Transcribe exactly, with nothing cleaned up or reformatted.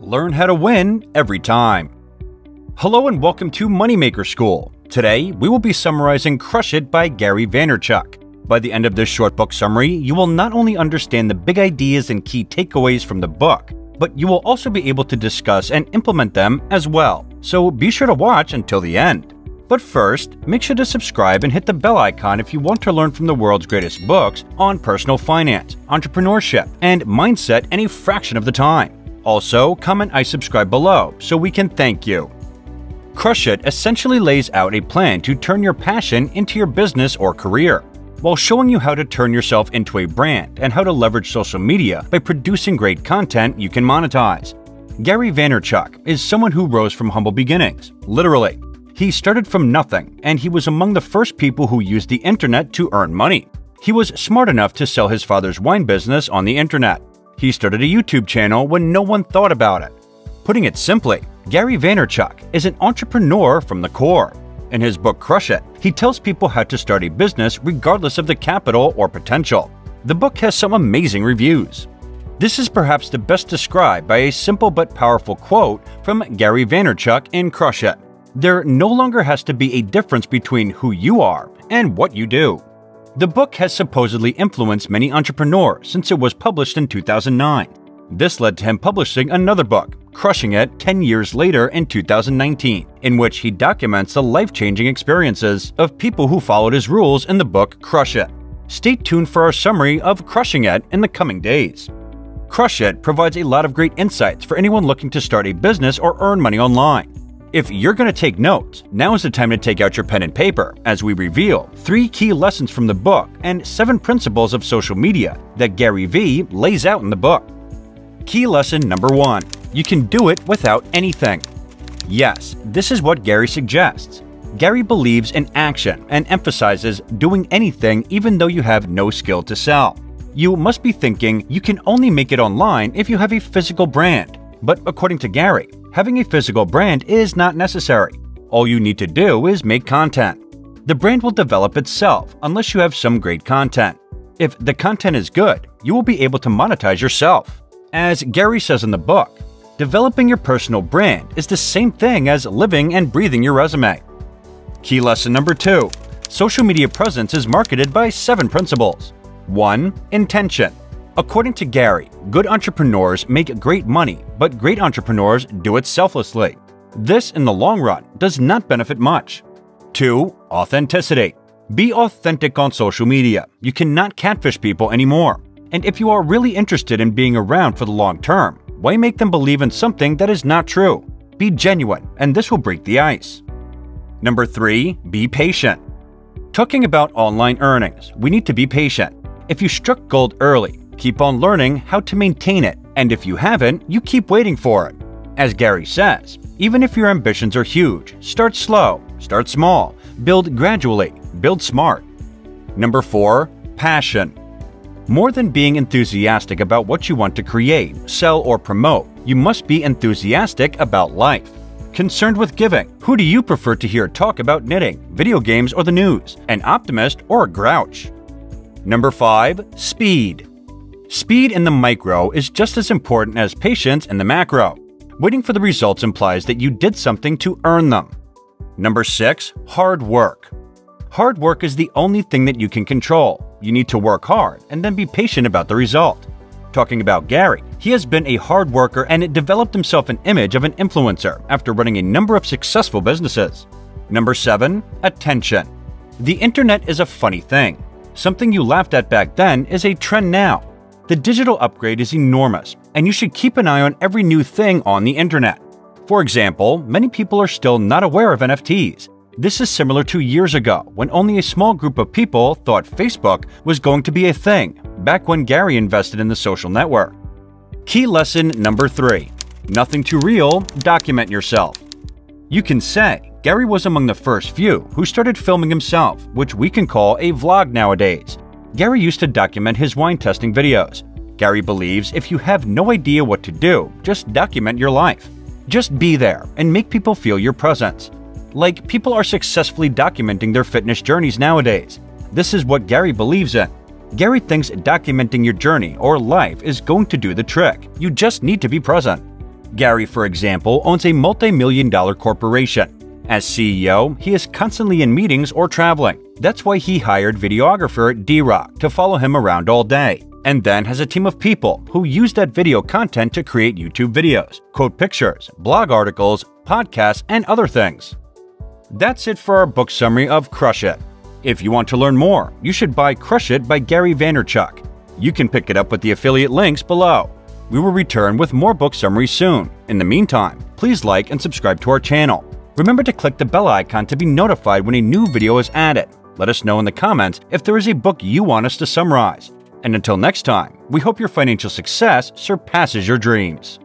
Learn how to win every time. Hello and welcome to Money Maker School. Today, we will be summarizing Crush It by Gary Vaynerchuk. By the end of this short book summary, you will not only understand the big ideas and key takeaways from the book, but you will also be able to discuss and implement them as well. So be sure to watch until the end. But first, make sure to subscribe and hit the bell icon if you want to learn from the world's greatest books on personal finance, entrepreneurship, and mindset any fraction of the time. Also, comment "I subscribe" below so we can thank you. Crush It essentially lays out a plan to turn your passion into your business or career, while showing you how to turn yourself into a brand and how to leverage social media by producing great content you can monetize. Gary Vaynerchuk is someone who rose from humble beginnings, literally. He started from nothing, and he was among the first people who used the internet to earn money. He was smart enough to sell his father's wine business on the internet. He started a YouTube channel when no one thought about it. Putting it simply, Gary Vaynerchuk is an entrepreneur from the core. In his book Crush It, he tells people how to start a business regardless of the capital or potential. The book has some amazing reviews. This is perhaps the best described by a simple but powerful quote from Gary Vaynerchuk in Crush It. There no longer has to be a difference between who you are and what you do. The book has supposedly influenced many entrepreneurs since it was published in two thousand nine. This led to him publishing another book, Crushing It, ten years later in two thousand nineteen, in which he documents the life-changing experiences of people who followed his rules in the book Crush It. Stay tuned for our summary of Crushing It in the coming days. Crush It provides a lot of great insights for anyone looking to start a business or earn money online. If you're going to take notes, now is the time to take out your pen and paper as we reveal three key lessons from the book and seven principles of social media that Gary V lays out in the book. Key lesson number one, you can do it without anything. Yes, this is what Gary suggests. Gary believes in action and emphasizes doing anything even though you have no skill to sell. You must be thinking you can only make it online if you have a physical brand. But according to Gary, having a physical brand is not necessary. All you need to do is make content. The brand will develop itself unless you have some great content. If the content is good, you will be able to monetize yourself. As Gary says in the book, developing your personal brand is the same thing as living and breathing your resume. Key lesson number two, social media presence is marketed by seven principles. One, intention. According to Gary, good entrepreneurs make great money, but great entrepreneurs do it selflessly. This, in the long run, does not benefit much. Two, authenticity. Be authentic on social media. You cannot catfish people anymore. And if you are really interested in being around for the long term, why make them believe in something that is not true? Be genuine, and this will break the ice. Number three, be patient. Talking about online earnings, we need to be patient. If you struck gold early, keep on learning how to maintain it, and if you haven't, you keep waiting for it. As Gary says, even if your ambitions are huge, start slow, start small, build gradually, build smart. Number four, passion. More than being enthusiastic about what you want to create, sell, or promote, you must be enthusiastic about life. Concerned with giving, who do you prefer to hear talk about knitting, video games, or the news? An optimist or a grouch? Number five, speed. Speed in the micro is just as important as patience in the macro. Waiting for the results implies that you did something to earn them. Number six, hard work. Hard work is the only thing that you can control. You need to work hard and then be patient about the result. Talking about Gary, he has been a hard worker and developed himself an image of an influencer after running a number of successful businesses. Number seven, attention. The internet is a funny thing. Something you laughed at back then is a trend now. The digital upgrade is enormous, and you should keep an eye on every new thing on the internet. For example, many people are still not aware of N F Ts. This is similar to years ago, when only a small group of people thought Facebook was going to be a thing, back when Gary invested in the social network. Key lesson number three, nothing too real, document yourself. You can say Gary was among the first few who started filming himself, which we can call a vlog nowadays. Gary used to document his wine testing videos. Gary believes if you have no idea what to do, just document your life. Just be there and make people feel your presence. Like people are successfully documenting their fitness journeys nowadays. This is what Gary believes in. Gary thinks documenting your journey or life is going to do the trick. You just need to be present. Gary, for example, owns a multi-million dollar corporation. As C E O, he is constantly in meetings or traveling. That's why he hired videographer D-Rock to follow him around all day, and then has a team of people who use that video content to create YouTube videos, quote pictures, blog articles, podcasts, and other things. That's it for our book summary of Crush It. If you want to learn more, you should buy Crush It by Gary Vaynerchuk. You can pick it up with the affiliate links below. We will return with more book summaries soon. In the meantime, please like and subscribe to our channel. Remember to click the bell icon to be notified when a new video is added. Let us know in the comments if there is a book you want us to summarize. And until next time, we hope your financial success surpasses your dreams.